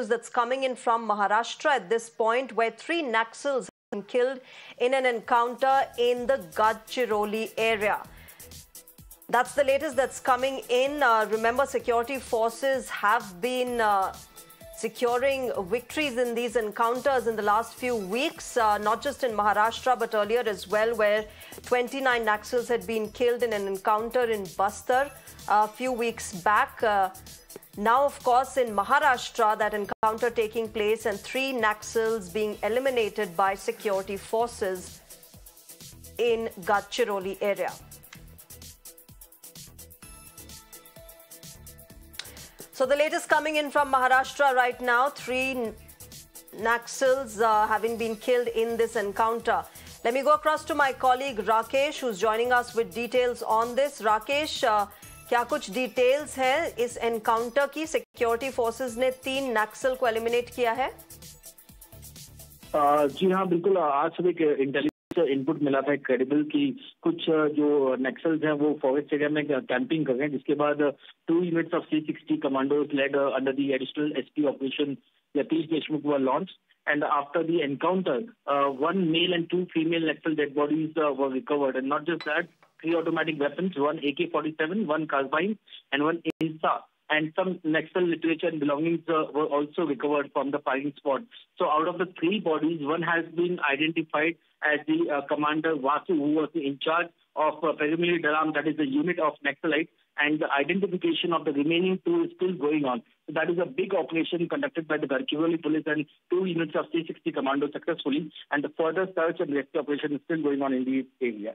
news that's coming in from Maharashtra at this point, where 3 Naxals have been killed in an encounter in the Gadchiroli area. That's the latest that's coming in. Remember, security forces have been securing victories in these encounters in the last few weeks, not just in Maharashtra, but earlier as well, where 29 Naxals had been killed in an encounter in Bastar a few weeks back. Now, of course, in Maharashtra, that encounter taking place and 3 Naxals being eliminated by security forces in Gadchiroli area. So the latest coming in from Maharashtra right now, 3 Naxals having been killed in this encounter. Let me go across to my colleague Rakesh, who's joining us with details on this. Rakesh, क्या कुछ details हैं इस encounter की? Security forces ने 3 Naxal को eliminate किया है? जी हाँ, बिल्कुल. आज सुबह के intelligence इनपुट मिला था क्रेडिबल की, कुछ जो नक्सल्स हैं वो फॉरेस्ट एरिया में कैंपिंग कर रहे हैं, जिसके बाद 2 units of C-60 commandos led under the additional SP operation Rakesh Deshmukh were launched, and after the encounter 1 male and 2 female Naxal dead bodies were recovered, and not just that, 3 automatic weapons, 1 AK 47, 1 Carbine and 1 INSA, and some Naxal literature and belongings were also recovered from the firing spot. So out of the 3 bodies, 1 has been identified as the Commander Vasu, who was in charge of Perimili Dalam, that is the unit of Naxalites, and the identification of the remaining 2 is still going on. So that is a big operation conducted by the Gadchiroli police and 2 units of C-60 commando successfully, and the further search and rescue operation is still going on in the area.